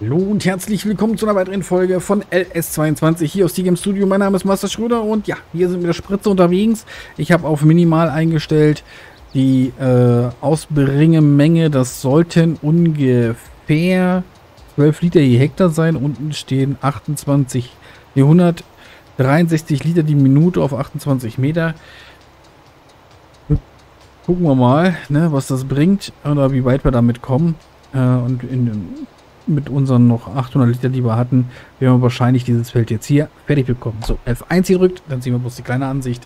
Hallo und herzlich willkommen zu einer weiteren Folge von LS22 hier aus TGM Studio. Mein Name ist Master Schröder und ja, hier sind wir der Spritze unterwegs. Ich habe auf minimal eingestellt die Ausbringemenge. Das sollten ungefähr 12 Liter je Hektar sein. Unten stehen 163 Liter die Minute auf 28 Meter. Gucken wir mal, ne, was das bringt oder wie weit wir damit kommen. Und mit unseren noch 800 Liter, die wir hatten, werden wir wahrscheinlich dieses Feld jetzt hier fertig bekommen. So, F1 gedrückt, dann sehen wir bloß die kleine Ansicht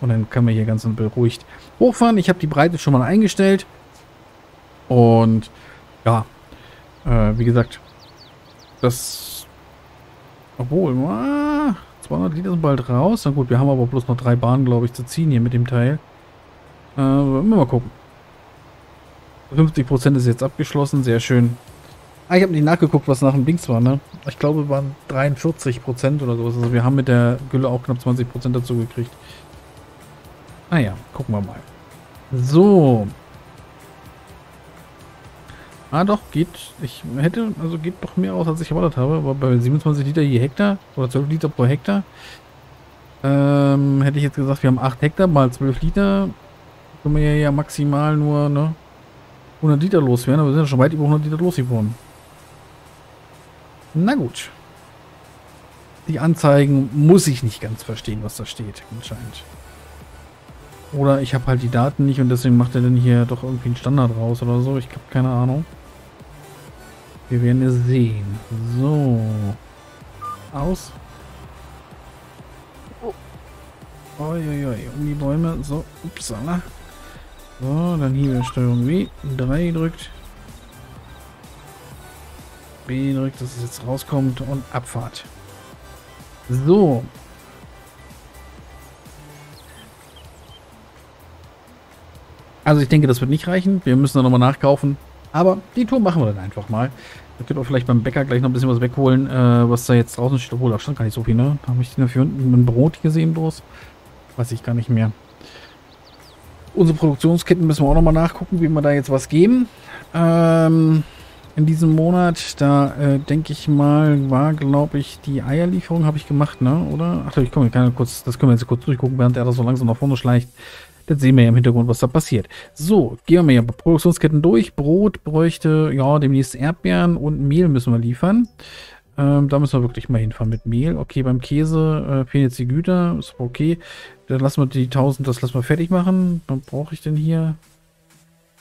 und dann können wir hier ganz beruhigt hochfahren. Ich habe die Breite schon mal eingestellt und ja, wie gesagt, das, obwohl, 200 Liter sind bald raus. Na gut, wir haben aber bloß noch 3 Bahnen, glaube ich, zu ziehen hier mit dem Teil. Mal gucken. 50% ist jetzt abgeschlossen, sehr schön. Ich habe nicht nachgeguckt, was nach dem Dings war, ne? Ich glaube, waren 43% oder sowas. Also wir haben mit der Gülle auch knapp 20% dazu gekriegt. Naja, gucken wir mal. So. Ah doch, geht. Ich hätte, also geht doch mehr aus, als ich erwartet habe. Aber bei 27 Liter je Hektar oder 12 Liter pro Hektar hätte ich jetzt gesagt, wir haben 8 Hektar mal 12 Liter. Können wir ja maximal nur, ne, 100 Liter loswerden. Aber wir sind ja schon weit über 100 Liter losgeworden. Na gut. Die Anzeigen muss ich nicht ganz verstehen, was da steht, anscheinend. Oder ich habe halt die Daten nicht und deswegen macht er denn hier doch irgendwie einen Standard raus oder so. Ich habe keine Ahnung. Wir werden es sehen. So. Aus. Oh. Uiuiui, um die Bäume. So, upsala. So, dann hier Steuerung W. 3 gedrückt. B gedrückt, dass es jetzt rauskommt und Abfahrt. So. Also ich denke, das wird nicht reichen. Wir müssen da nochmal nachkaufen. Aber die Tour machen wir dann einfach mal. Da können wir vielleicht beim Bäcker gleich noch ein bisschen was wegholen, was da jetzt draußen steht. Obwohl, da stand gar nicht so viel, ne? Da habe ich dafür unten ein Brot gesehen bloß. Weiß ich gar nicht mehr. Unsere Produktionsketten müssen wir auch nochmal nachgucken, wie wir da jetzt was geben. In diesem Monat, da denke ich mal, war, glaube ich, die Eierlieferung habe ich gemacht, ne? Oder? Ach, ich komme, das können wir jetzt kurz durchgucken, während er da so langsam nach vorne schleicht. Dann sehen wir ja im Hintergrund, was da passiert. So, gehen wir mal hier Produktionsketten durch. Brot bräuchte, ja, demnächst Erdbeeren und Mehl müssen wir liefern. Da müssen wir wirklich mal hinfahren mit Mehl. Okay, beim Käse fehlen jetzt die Güter. Ist okay. Dann lassen wir die 1000, das lassen wir fertig machen. Was brauche ich denn hier?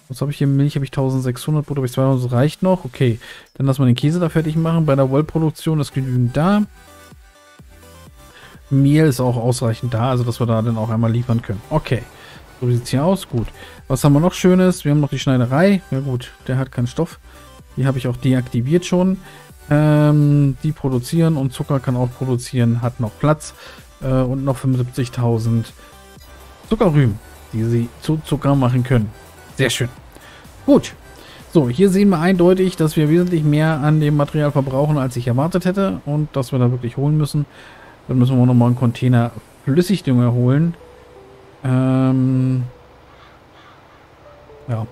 Was habe ich hier? Milch habe ich 1600, Brot habe ich 200, das reicht noch. Okay, dann lassen wir den Käse da fertig machen. Bei der Wollproduktion ist genügend da. Mehl ist auch ausreichend da, also dass wir da dann auch einmal liefern können. Okay. So sieht es hier aus. Gut. Was haben wir noch Schönes? Wir haben noch die Schneiderei. Ja gut, der hat keinen Stoff. Die habe ich auch deaktiviert schon. Die produzieren und Zucker kann auch produzieren. Hat noch Platz. Und noch 75.000 Zuckerrüben, die sie zu Zucker machen können. Sehr schön. Gut. So, hier sehen wir eindeutig, dass wir wesentlich mehr an dem Material verbrauchen, als ich erwartet hätte. Und dass wir da wirklich holen müssen. Dann müssen wir nochmal einen Container Flüssigdünger holen. Ja,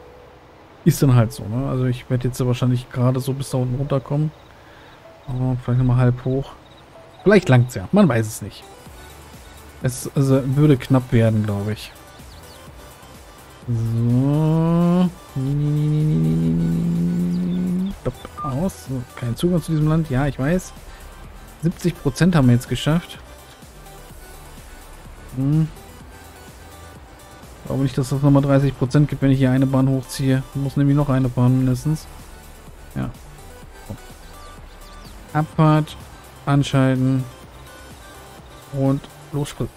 ist dann halt so, ne? Also ich werde jetzt wahrscheinlich gerade so bis da unten runterkommen. Aber vielleicht nochmal halb hoch. Vielleicht langt's ja, man weiß es nicht. Es also, würde knapp werden, glaube ich. So. Stopp, aus. So, kein Zugang zu diesem Land. Ja, ich weiß. 70% haben wir jetzt geschafft. Hm. Glaube nicht, dass das nochmal 30% gibt, wenn ich hier eine Bahn hochziehe. Muss nämlich noch eine Bahn mindestens. Ja. So. Abfahrt. Anschalten. Und losspritzen.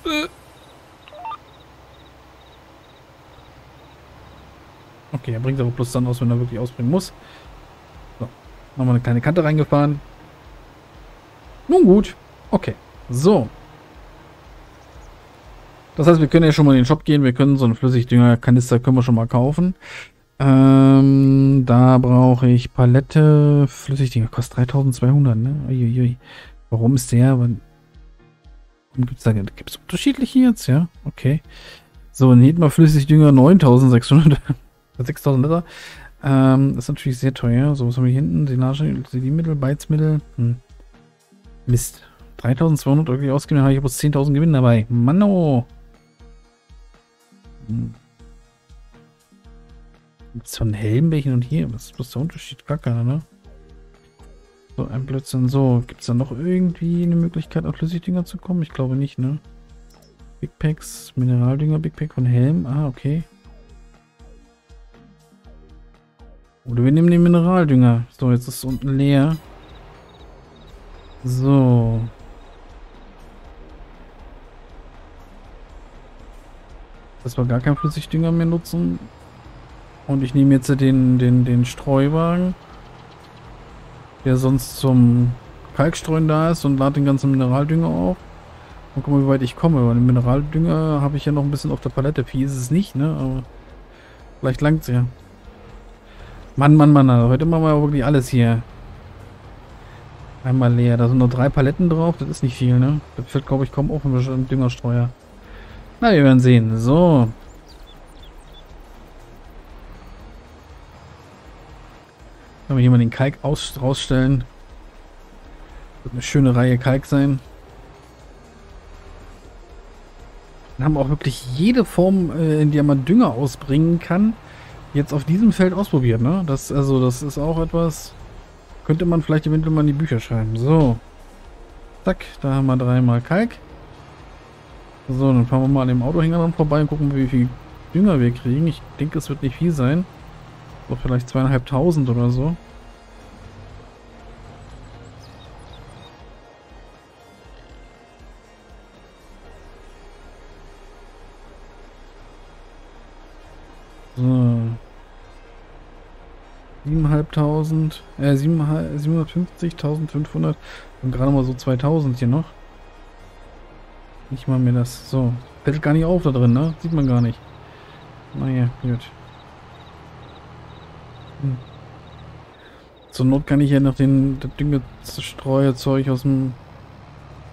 Okay, er bringt aber bloß dann aus, wenn er wirklich ausbringen muss. So. Nochmal eine kleine Kante reingefahren. Nun gut. Okay. So. Das heißt, wir können ja schon mal in den Shop gehen. Wir können so einen Flüssigdüngerkanister können wir schon mal kaufen. Da brauche ich Palette. Flüssigdünger kostet 3200, ne? Uiuiui. Warum ist der? Warum gibt es da unterschiedliche jetzt? Ja, okay. So, dann hätten wir Flüssigdünger 9600. 6000 Liter. Das ist natürlich sehr teuer. So, was haben wir hier hinten? Silage, Siliemittel, Beizmittel. Mist. 3.200 irgendwie ausgegeben, habe ich aber 10.000 Gewinn dabei. Mano! So ein Helmbächen und hier. Was ist bloß der Unterschied? Gar keiner, ne? So, ein Blödsinn. So, gibt es da noch irgendwie eine Möglichkeit, auf Flüssigdinger zu kommen? Ich glaube nicht, ne? Big Packs, Mineraldinger, Big Pack und Helm. Ah, okay. Oder wir nehmen den Mineraldünger. So, jetzt ist es unten leer. So. Dass wir gar keinen Flüssigdünger mehr nutzen. Und ich nehme jetzt den Streuwagen, der sonst zum Kalkstreuen da ist, und lade den ganzen Mineraldünger auf. Und guck mal, wie weit ich komme. Weil den Mineraldünger habe ich ja noch ein bisschen auf der Palette. Viel ist es nicht, ne? Aber vielleicht langt es ja. Mann, Mann, Mann, also heute machen wir wirklich alles hier. Einmal leer. Da sind noch 3 Paletten drauf. Das ist nicht viel, ne? Das wird, glaube ich, kaum auf einen Düngerstreuer. Na, wir werden sehen. So. Können wir hier mal den Kalk rausstellen. Wird eine schöne Reihe Kalk sein. Dann haben wir auch wirklich jede Form, in der man Dünger ausbringen kann, jetzt auf diesem Feld ausprobiert, ne? Das, also das ist auch etwas, könnte man vielleicht eventuell mal in die Bücher schreiben. So, zack, da haben wir 3 mal Kalk. So, dann fahren wir mal an dem Autohänger dran vorbei und gucken, wie viel Dünger wir kriegen. Ich denke, es wird nicht viel sein. So, vielleicht 2.500 oder so. So. 7.500, 750, 1.500 und gerade mal so 2.000 hier noch. Ich mache mir das so. Fällt gar nicht auf da drin, ne? Sieht man gar nicht. Naja, gut. Zur Not kann ich ja noch das Düngestreuerzeug aus dem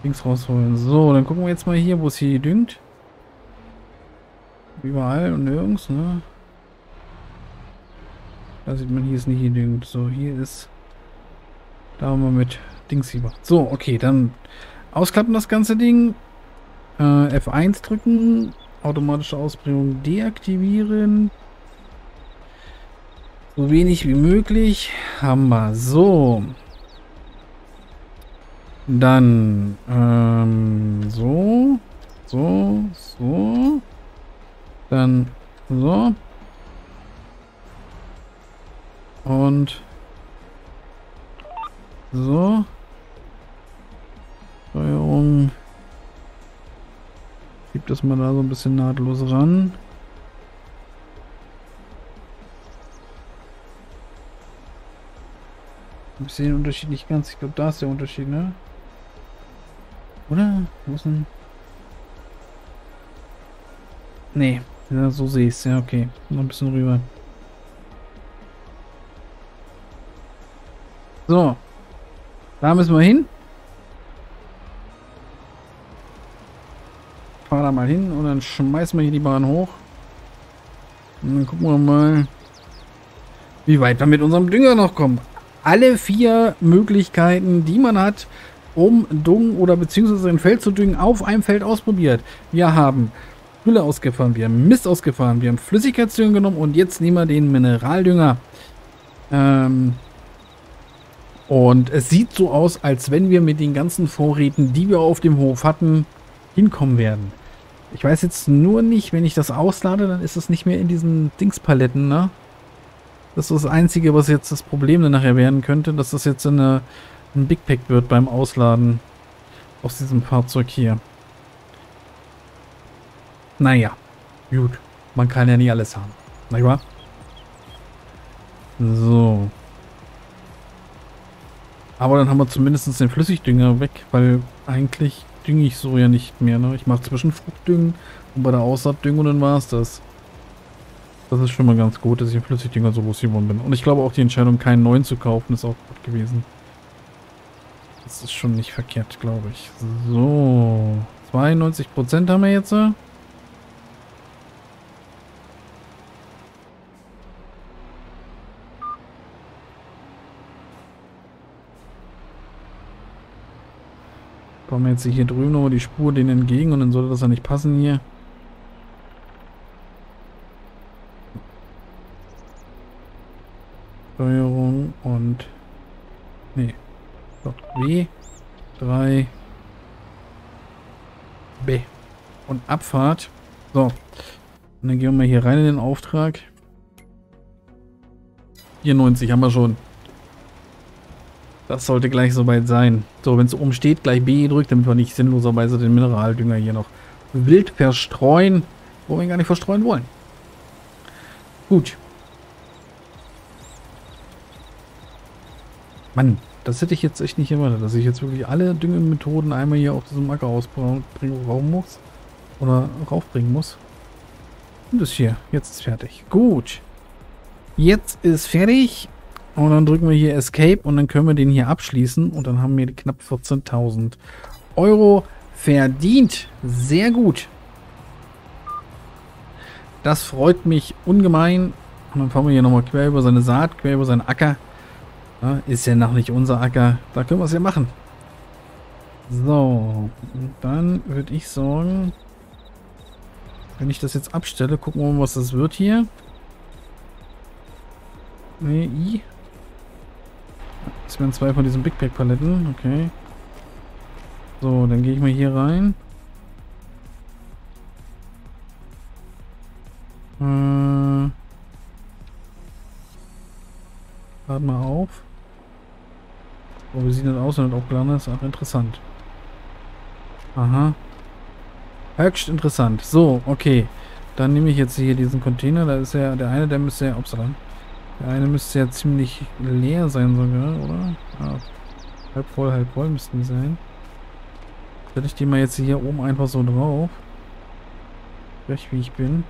Dings rausholen. So, dann gucken wir jetzt mal hier, wo es hier düngt. Überall und nirgends, ne? Da sieht man, hier ist nicht genügend. So, hier ist... Da haben wir mit Dings gemacht. So, okay, dann ausklappen das ganze Ding. F1 drücken. Automatische Ausbringung deaktivieren. So wenig wie möglich. Haben wir. So. Dann... so. So. So. Dann... So. Und so. Steuerung. Schiebt das mal da so ein bisschen nahtlos ran. Ich sehe den Unterschied nicht ganz. Ich glaube, da ist der Unterschied, ne? Oder? Wo ist denn? Nee. Ja, so sehe ich es. Ja, okay. Noch ein bisschen rüber. So, da müssen wir hin. Fahr da mal hin und dann schmeißen wir hier die Bahn hoch. Und dann gucken wir mal, wie weit wir mit unserem Dünger noch kommen. Alle 4 Möglichkeiten, die man hat, um Dung oder beziehungsweise ein Feld zu düngen, auf einem Feld ausprobiert. Wir haben Gülle ausgefahren, wir haben Mist ausgefahren, wir haben Flüssigkeitsdünger genommen und jetzt nehmen wir den Mineraldünger. Und es sieht so aus, als wenn wir mit den ganzen Vorräten, die wir auf dem Hof hatten, hinkommen werden. Ich weiß jetzt nur nicht, wenn ich das auslade, dann ist es nicht mehr in diesen Dingspaletten, ne? Das ist das Einzige, was jetzt das Problem dann nachher werden könnte, dass das jetzt ein Big Pack wird beim Ausladen aus diesem Fahrzeug hier. Naja, gut. Man kann ja nie alles haben. Na wahr? So. Aber dann haben wir zumindest den Flüssigdünger weg, weil eigentlich dünge ich so ja nicht mehr. Ne? Ich mache Zwischenfruchtdüngen und bei der Aussaat düngen und dann war es das. Das ist schon mal ganz gut, dass ich den Flüssigdünger so losgeworden bin. Und ich glaube auch die Entscheidung, keinen neuen zu kaufen, ist auch gut gewesen. Das ist schon nicht verkehrt, glaube ich. So, 92% haben wir jetzt. Bauen wir jetzt hier drüben nochmal die Spur denen entgegen und dann sollte das ja nicht passen hier. Steuerung und... Nee. So, W, 3, B und Abfahrt. So. Und dann gehen wir hier rein in den Auftrag. 94 haben wir schon. Das sollte gleich soweit sein. So, wenn es oben steht, gleich B drückt, damit wir nicht sinnloserweise den Mineraldünger hier noch wild verstreuen, wo wir ihn gar nicht verstreuen wollen. Gut. Mann, das hätte ich jetzt echt nicht erwartet, dass ich jetzt wirklich alle Düngemethoden einmal hier auf diesem Acker rausbringen muss. Oder raufbringen muss. Und das hier, jetzt ist fertig. Gut. Jetzt ist fertig. Und dann drücken wir hier Escape und dann können wir den hier abschließen. Und dann haben wir knapp 14.000 Euro verdient. Sehr gut. Das freut mich ungemein. Und dann fahren wir hier nochmal quer über seine Saat, quer über seinen Acker. Ja, ist ja noch nicht unser Acker. Da können wir es ja machen. So. Und dann würde ich sagen, wenn ich das jetzt abstelle, gucken wir mal, was das wird hier. Ne, I. Das wären zwei von diesen Big Pack Paletten. Okay. So, dann gehe ich mal hier rein. Warte mal auf. Oh, wie sieht das aus? Und auch klar ist, aber interessant. Aha. Höchst interessant. So, okay. Dann nehme ich jetzt hier diesen Container. Da ist ja der eine, der müsste ja... Upsala. Der eine müsste ja ziemlich leer sein sogar, oder? Ja, halb voll müssten die sein. Stelle ich die mal jetzt hier oben einfach so drauf. Recht wie ich bin.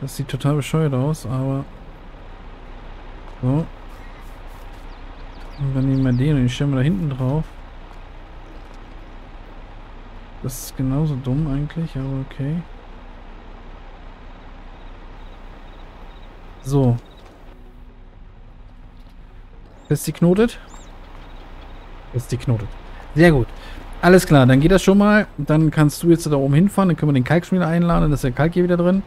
Das sieht total bescheuert aus, aber... So. Und dann nehmen wir den und den stellen wir da hinten drauf. Das ist genauso dumm eigentlich, aber okay. So. Festgeknotet. Festgeknotet. Sehr gut. Alles klar, dann geht das schon mal. Dann kannst du jetzt da oben hinfahren. Dann können wir den Kalk schon wieder einladen. Da ist der Kalk hier wieder drin.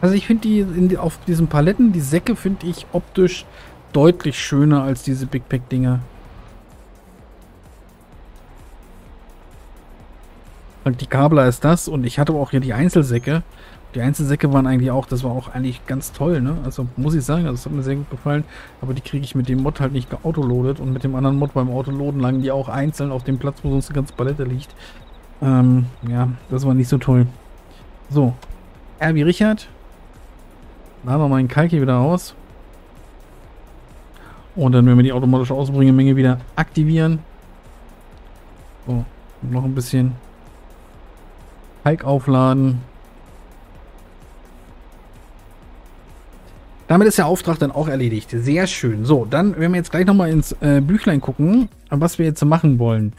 Also ich finde die auf diesen Paletten, die Säcke finde ich optisch deutlich schöner als diese Big Pack Dinger. Praktikabler ist das und ich hatte auch hier die Einzelsäcke. Die Einzelsäcke waren eigentlich auch, das war auch eigentlich ganz toll, ne? Also muss ich sagen, also das hat mir sehr gut gefallen, aber die kriege ich mit dem Mod halt nicht geautoloadet und mit dem anderen Mod beim Autoloaden lagen die auch einzeln auf dem Platz, wo sonst eine ganze Palette liegt. Ja, das war nicht so toll. So, R wie Richard. Laden wir meinen Kalk hier wieder aus. Und dann werden wir die automatische Außenbringemenge wieder aktivieren. So, noch ein bisschen Kalk aufladen. Damit ist der Auftrag dann auch erledigt. Sehr schön. So, dann werden wir jetzt gleich nochmal ins Büchlein gucken, was wir jetzt machen wollen.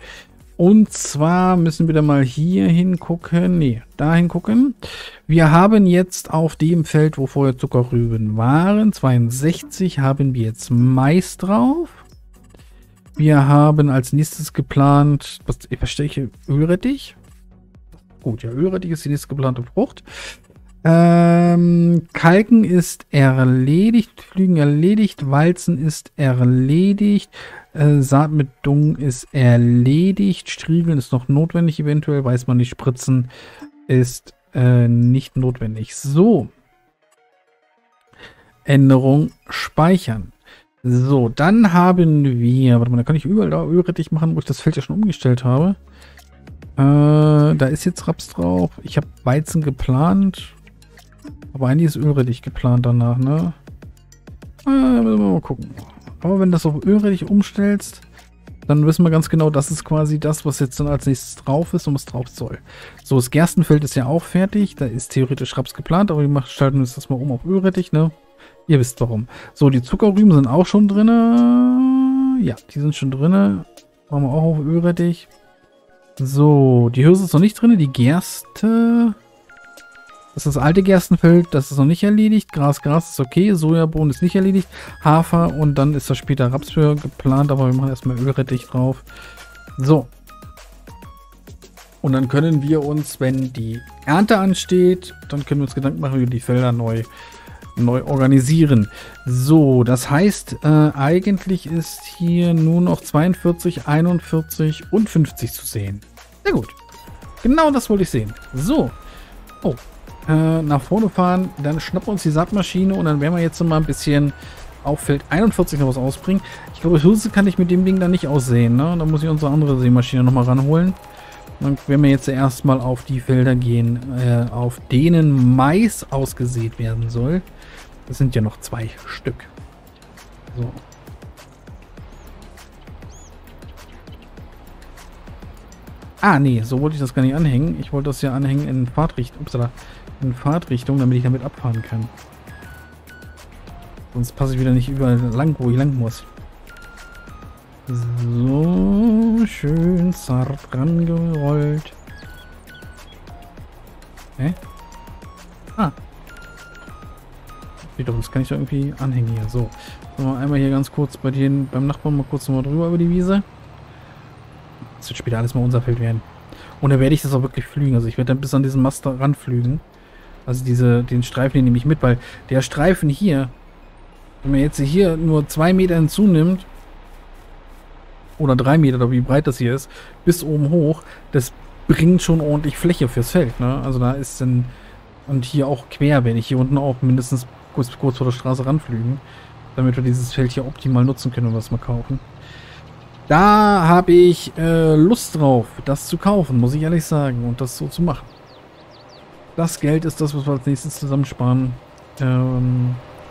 Und zwar müssen wir da mal hier hingucken. Nee, da hingucken. Wir haben jetzt auf dem Feld, wo vorher Zuckerrüben waren, 62, haben wir jetzt Mais drauf. Wir haben als nächstes geplant, was ich verstehe, Ölrettich. Gut, ja, Ölrettich ist die nächste geplante Frucht. Kalken ist erledigt, Flügen erledigt, Walzen ist erledigt, Saat mit Dung ist erledigt, Striegeln ist noch notwendig, eventuell, weiß man nicht, Spritzen ist nicht notwendig. So. Änderung speichern. So, dann haben wir, warte mal, da kann ich überall da Ölrettich machen, wo ich das Feld ja schon umgestellt habe. Da ist jetzt Raps drauf. Ich habe Weizen geplant. Aber eigentlich ist Ölrettich geplant danach, ne? Mal gucken. Aber wenn du das auf Ölrettich umstellst, dann wissen wir ganz genau, das ist quasi das, was jetzt dann als nächstes drauf ist und was drauf soll. So, das Gerstenfeld ist ja auch fertig. Da ist theoretisch Raps geplant, aber wir schalten uns das mal um auf Ölrettich, ne? Ihr wisst warum. So, die Zuckerrüben sind auch schon drin. Ja, die sind schon drin. Machen wir auch auf Ölrettich. So, die Hirse ist noch nicht drin, die Gerste Das ist das alte Gerstenfeld, das ist noch nicht erledigt. Gras ist okay, Sojabohnen ist nicht erledigt. Hafer und dann ist das später Raps für geplant, aber wir machen erstmal Ölrettich drauf. So. Und dann können wir uns, wenn die Ernte ansteht, dann können wir uns Gedanken machen, wie wir die Felder neu organisieren. So, das heißt, eigentlich ist hier nur noch 42, 41 und 50 zu sehen. Sehr gut. Genau das wollte ich sehen. So. Oh. Nach vorne fahren, dann schnappen wir uns die Saatmaschine und dann werden wir jetzt noch mal ein bisschen auf Feld 41 noch was ausbringen. Ich glaube, Hirse kann ich mit dem Ding dann nicht aussehen, ne? Da muss ich unsere andere Sämaschine noch mal ranholen. Dann werden wir jetzt erstmal auf die Felder gehen, auf denen Mais ausgesät werden soll. Das sind ja noch 2 Stück. So. Ah, nee, so wollte ich das gar nicht anhängen. Ich wollte das ja anhängen in Fahrtrichtung, damit ich damit abfahren kann. Sonst passe ich wieder nicht überall lang, wo ich lang muss. So schön zart rangerollt. Hä? Ah. Wie doch, das kann ich doch irgendwie anhängen hier. So. Sollen wir einmal hier ganz kurz bei den, beim Nachbarn mal kurz nochmal drüber über die Wiese. Das wird später alles mal unser Feld werden. Und dann werde ich das auch wirklich flügen. Also ich werde dann bis an diesen Mast ranflügen. Also den Streifen, den nehme ich mit, weil der Streifen hier, wenn man jetzt hier nur 2 Meter hinzunimmt, oder 3 Meter, oder wie breit das hier ist, bis oben hoch, das bringt schon ordentlich Fläche fürs Feld, ne? Also da ist dann, und hier auch quer, wenn ich hier unten auch mindestens kurz vor der Straße ranflügen, damit wir dieses Feld hier optimal nutzen können, wenn wir es mal kaufen. Da habe ich Lust drauf, das zu kaufen, muss ich ehrlich sagen, und das so zu machen. Das Geld ist das, was wir als nächstes zusammensparen,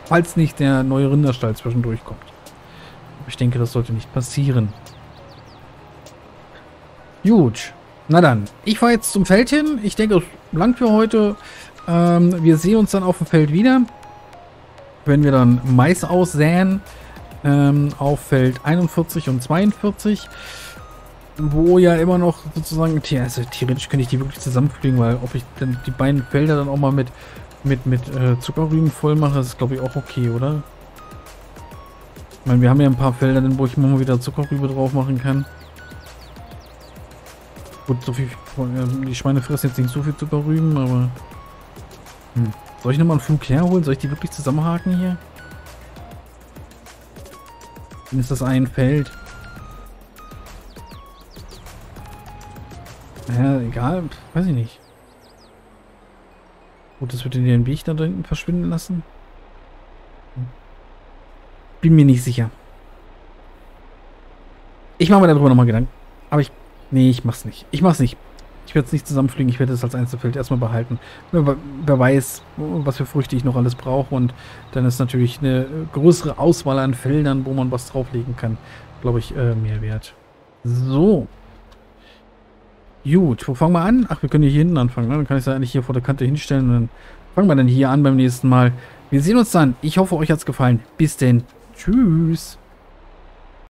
falls nicht der neue Rinderstall zwischendurch kommt. Ich denke, das sollte nicht passieren. Gut. Na dann. Ich fahre jetzt zum Feld hin. Ich denke, es langt für heute. Wir sehen uns dann auf dem Feld wieder. Wenn wir dann Mais aussäen. Auf Feld 41 und 42. Wo ja immer noch sozusagen... Also theoretisch könnte ich die wirklich zusammenfliegen, weil ob ich dann die beiden Felder dann auch mal mit Zuckerrüben voll mache, ist glaube ich auch okay, oder? Ich meine, wir haben ja ein paar Felder, wo ich mal wieder Zuckerrübe drauf machen kann. Gut, so viel, die Schweine fressen jetzt nicht so viel Zuckerrüben, aber... Hm. Soll ich nochmal einen Flug herholen? Soll ich die wirklich zusammenhaken hier? Dann ist das ein Feld. Naja, egal. Weiß ich nicht. Gut, das wird in den Weg da hinten verschwinden lassen. Bin mir nicht sicher. Ich mache mir darüber nochmal Gedanken. Aber ich... Nee, ich mach's nicht. Ich mach's nicht. Ich werde es nicht zusammenfliegen. Ich werde es als Einzelfeld erstmal behalten. Wer weiß, was für Früchte ich noch alles brauche. Und dann ist natürlich eine größere Auswahl an Feldern, wo man was drauflegen kann, glaube ich, mehr wert. So. Gut, wo fangen wir an? Ach, wir können hier hinten anfangen. Ne? Dann kann ich es ja eigentlich hier vor der Kante hinstellen. Und dann fangen wir dann hier an beim nächsten Mal. Wir sehen uns dann. Ich hoffe, euch hat's gefallen. Bis denn. Tschüss.